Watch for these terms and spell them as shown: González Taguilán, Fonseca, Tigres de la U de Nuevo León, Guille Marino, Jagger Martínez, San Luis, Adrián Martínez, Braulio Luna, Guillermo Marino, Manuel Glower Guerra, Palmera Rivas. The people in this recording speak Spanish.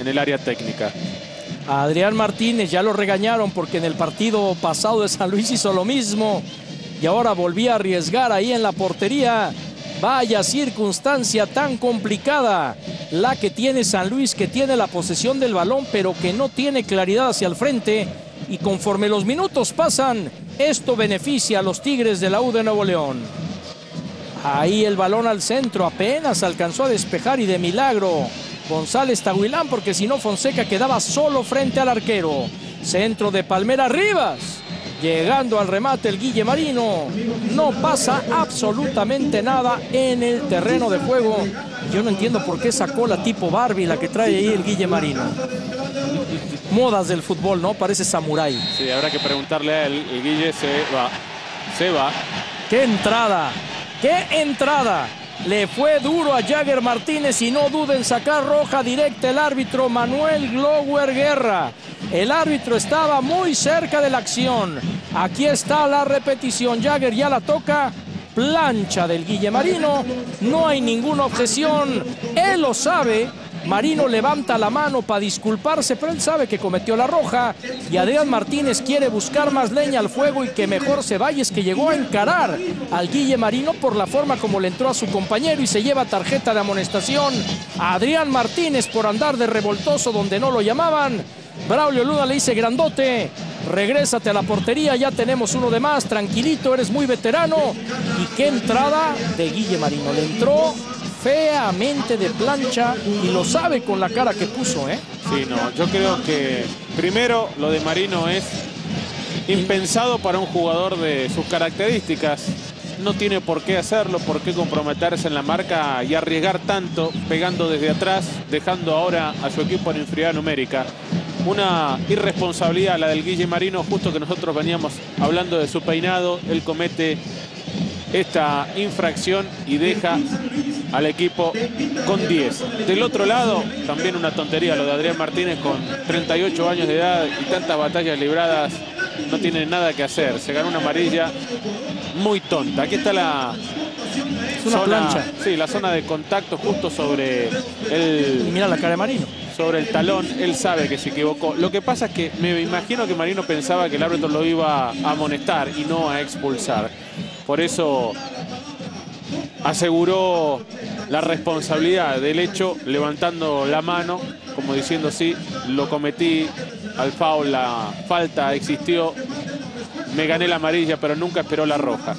en el área técnica. A Adrián Martínez ya lo regañaron porque en el partido pasado de San Luis hizo lo mismo. Y ahora volvía a arriesgar ahí en la portería. Vaya circunstancia tan complicada la que tiene San Luis, que tiene la posesión del balón, pero que no tiene claridad hacia el frente. Y conforme los minutos pasan, esto beneficia a los Tigres de la U de Nuevo León. Ahí el balón al centro, apenas alcanzó a despejar y de milagro González Taguilán, porque si no Fonseca quedaba solo frente al arquero. Centro de Palmera Rivas. Llegando al remate el Guille Marino, no pasa absolutamente nada en el terreno de juego. Yo no entiendo por qué sacó la tipo Barbie, la que trae ahí el Guille Marino. Modas del fútbol, ¿no? Parece samurái. Sí, habrá que preguntarle a él. El Guille se va. ¡Qué entrada! ¡Qué entrada! Le fue duro a Jagger Martínez y no duden en sacar roja directa el árbitro Manuel Glower Guerra. El árbitro estaba muy cerca de la acción. Aquí está la repetición. Jagger ya la toca. Plancha del Guille Marino. No hay ninguna objeción. Él lo sabe. Marino levanta la mano para disculparse, pero él sabe que cometió la roja. Y Adrián Martínez quiere buscar más leña al fuego y que mejor se vaya. Es que llegó a encarar al Guille Marino por la forma como le entró a su compañero y se lleva tarjeta de amonestación. Adrián Martínez por andar de revoltoso donde no lo llamaban. Braulio Luna le dice: grandote, regrésate a la portería, ya tenemos uno de más. Tranquilito, eres muy veterano. Y qué entrada de Guille Marino. Le entró feamente de plancha y lo sabe con la cara que puso, ¿eh? Sí, no, yo creo que primero lo de Marino es impensado para un jugador de sus características. No tiene por qué hacerlo, por qué comprometerse en la marca y arriesgar tanto, pegando desde atrás, dejando ahora a su equipo en inferioridad numérica. Una irresponsabilidad la del Guille Marino, justo que nosotros veníamos hablando de su peinado. Él comete esta infracción y deja al equipo con 10. Del otro lado, también una tontería lo de Adrián Martínez, con 38 años de edad y tantas batallas libradas, no tiene nada que hacer. Se ganó una amarilla muy tonta. Aquí está la zona, sí, la zona de contacto justo sobre el... Y mira la cara de Marino. Sobre el talón, él sabe que se equivocó. Lo que pasa es que me imagino que Marino pensaba que el árbitro lo iba a amonestar y no a expulsar. Por eso aseguró la responsabilidad del hecho levantando la mano, como diciendo: sí, lo cometí, al foul, la falta existió, me gané la amarilla, pero nunca esperó la roja.